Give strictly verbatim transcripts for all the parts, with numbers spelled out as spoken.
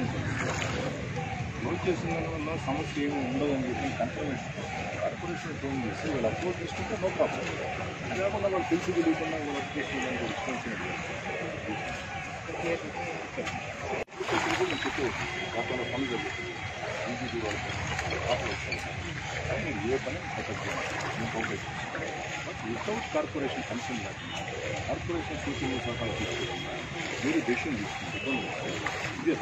Loan समस्या उड़दे controversy corporation phone will afford no problem अब principal without corporation concern corporation सूचना सकाल मेरे डिसीजन इतने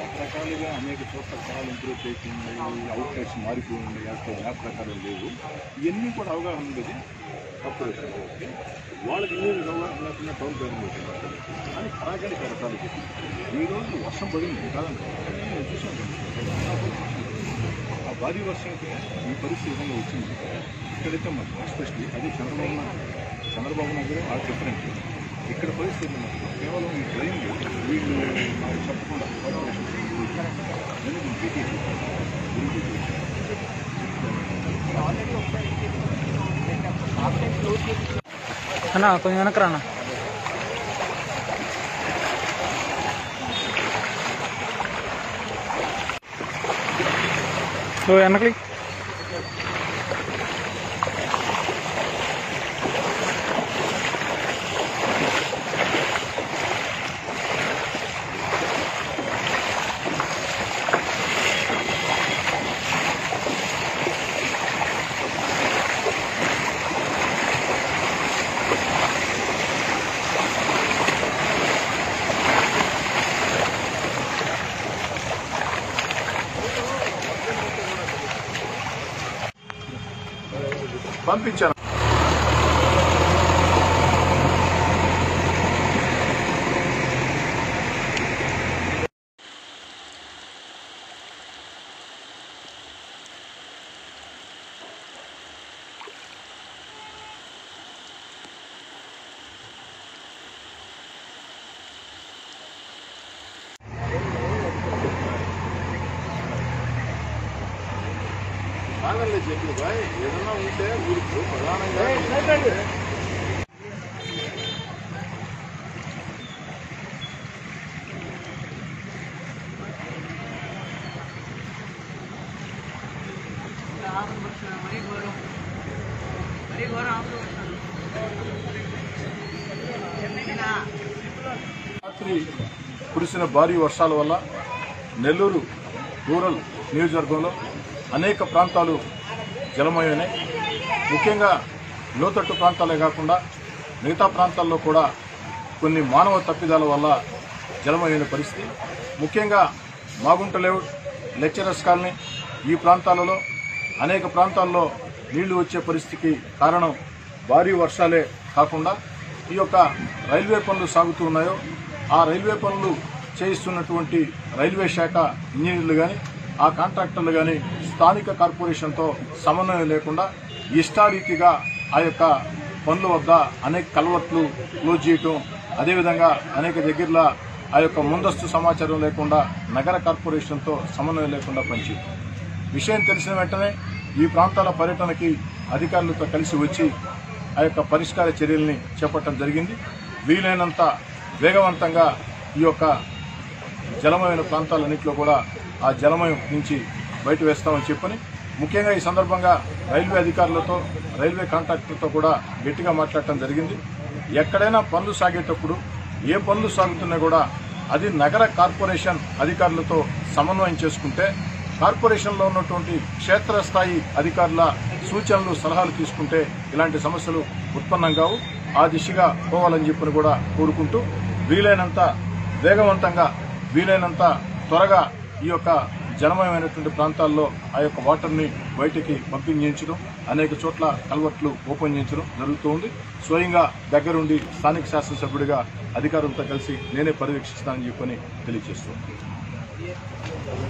रकरकाल अनेक चोट साल इंप्रूव अवटलेट्स मारीपो ज्ञापक इवन अवगाहन कॉर्पोरेशन वाली अवगाहन टोल बैन अलागे रकरकाल वर्ष पड़े का भारी वर्षों के पैस्थित विधायक इकड़े मैं एस्पेषली अभी चंद्रबाबुना चंद्रबाबुना आज डिफरेंट इक पैस्थित केवल ट्रैन वीडियो चुपना कराना तो एनकली पंप भाई ఏదైనా ఉంటే ఊరికి ప్రధానంగా మరీ ఘోరం మరీ ఘోరం ఆపుతూ ఉంటారు ఎన్నైనా రాత్రి కురిసిన భారీ వర్షాల వల్ల నెల్లూరు రూరల్ నియోజకవర్గంలో అనేక ప్రాంతాలు జలమయమై ముఖ్యంగా లోతట్టు ప్రాంతాలే కాకుండా మిగతా ప్రాంతాల్లో కూడా కొన్ని మానవ తప్పిదాల వల్ల జలమయమైన పరిస్థితి ముఖ్యంగా మాగుంట లేఅవుట్ లెక్చరర్స్ కాలనీ ఈ ప్రాంతాలలో అనేక ప్రాంతాల్లో నీళ్లు వచ్చే పరిస్థితికి కారణం భారీ వర్షాలే కాకుండా ఈ యొక్క రైల్వే పనులు సాగుతూ ఉన్నాయో ఆ రైల్వే పనులు చేయిస్తున్నటువంటి రైల్వే శాఖ ఇంజనీర్లు గాని ఆ కాంట్రాక్టర్లు గాని స్థానిక కార్పొరేషన్ తో సమన్వయం లేకుండా ఇష్టారీతిగా ఆ యొక్క పనుల వద్ద అనేక కల్వర్ట్లు క్లోజ్ చేయడం అదేవిధంగా అనేక దగ్గరల ఆ యొక్క ముందస్తు సమాచారం లేకుండా నగర కార్పొరేషన్ తో సమన్వయం లేకుండా పనిచేయడం విషయం తెలిసిన వెంటనే ఈ ప్రాంతాల పర్యటనకి అధికారులతో కలిసి వచ్చి ఆ యొక్క పరిష్కార చర్యల్ని చేపట్టడం జరిగింది వీలైనంత వేగవంతంగా ఈ యొక్క జలమయమైన ప్రాంతాలన్నిటిలో కూడా ఆ జలమయం నుంచి బయట వేస్తామని చెప్పని ముఖ్యంగా ఈ సందర్భంగా రైల్వే అధికారులతో రైల్వే కాంట్రాక్టర్తో కూడా గట్టిగా మాట్లాడటం జరిగింది ఎక్కడైనా పనులు సాగేటప్పుడు ఏ పనులు సాగుతున్నా కూడా అది నగర కార్పొరేషన్ అధికారులతో సమన్వయం చేసుకుంటే కార్పొరేషన్లో ఉన్నటువంటి క్షేత్రస్థాయి అధికారుల సూచనలు సలహాలు తీసుకుంటే ఇలాంటి సమస్యలు ఉత్పన్నం కావు ఆ దిశగా పోవాలని చెప్పని కూడా కోరుకుంటూ వీలైనంత వేగవంతంగా వీలైనంత త్వరగా ఈ యొక్క జలమయమైనటువంటి ప్రాంతాల్లో ఆ యొక్క వాటర్ని బయటికి పంపింగ్ చేయించడం అనేక చోట్ల కల్వర్ట్లు ఓపెన్ చేయించడం జరుగుతూ ఉంది స్వయంగా దగ్గరుండి స్థానిక శాసనసభ్యుడిగా అధికారులతో కలిసి నేనే పర్యవేక్షిస్తానని చెప్పని తెలియజేస్తున్నాను।